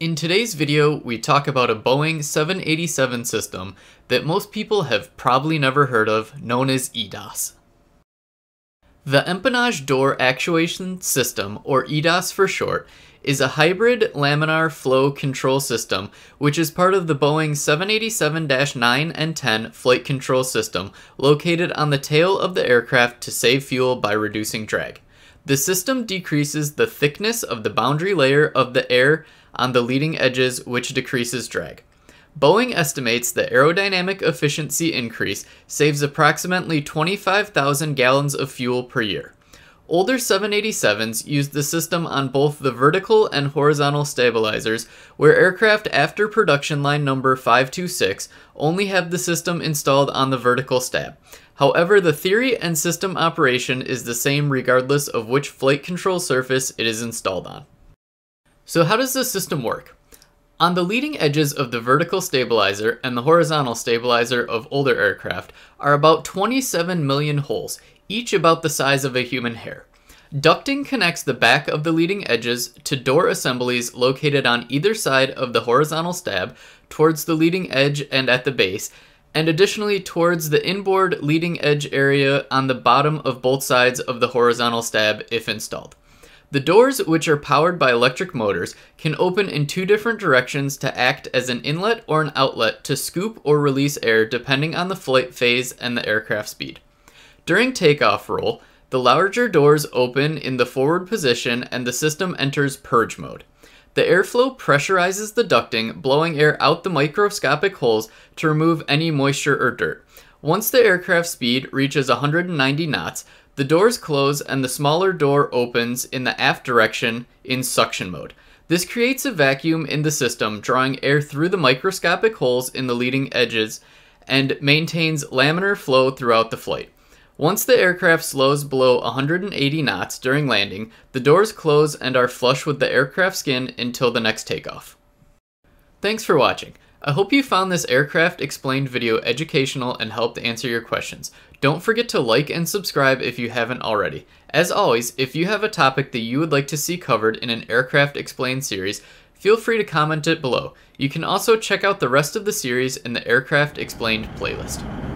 In today's video, we talk about a Boeing 787 system that most people have probably never heard of, known as EDAS. The Empennage Door Actuation System, or EDAS for short, is a hybrid laminar flow control system which is part of the Boeing 787-9 and 10 flight control system located on the tail of the aircraft to save fuel by reducing drag. The system decreases the thickness of the boundary layer of the air on the leading edges, which decreases drag. Boeing estimates the aerodynamic efficiency increase saves approximately 25,000 gallons of fuel per year. Older 787s used the system on both the vertical and horizontal stabilizers, where aircraft after production line number 526 only have the system installed on the vertical stab. However, the theory and system operation is the same regardless of which flight control surface it is installed on. So how does this system work? On the leading edges of the vertical stabilizer and the horizontal stabilizer of older aircraft are about 27 million holes, each about the size of a human hair. Ducting connects the back of the leading edges to door assemblies located on either side of the horizontal stab towards the leading edge and at the base, and additionally towards the inboard leading edge area on the bottom of both sides of the horizontal stab if installed. The doors, which are powered by electric motors, can open in two different directions to act as an inlet or an outlet to scoop or release air depending on the flight phase and the aircraft speed. During takeoff roll, the larger doors open in the forward position and the system enters purge mode. The airflow pressurizes the ducting, blowing air out the microscopic holes to remove any moisture or dirt. Once the aircraft speed reaches 190 knots, the doors close and the smaller door opens in the aft direction in suction mode. This creates a vacuum in the system, drawing air through the microscopic holes in the leading edges and maintains laminar flow throughout the flight. Once the aircraft slows below 180 knots during landing, the doors close and are flush with the aircraft skin until the next takeoff. Thanks for watching. I hope you found this aircraft explained video educational and helped answer your questions. Don't forget to like and subscribe if you haven't already. As always, if you have a topic that you would like to see covered in an aircraft explained series, feel free to comment it below. You can also check out the rest of the series in the aircraft explained playlist.